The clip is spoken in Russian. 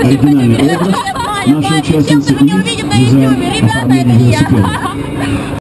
оригинальный образ. Наши участницы и дизайн оформления велосипеда.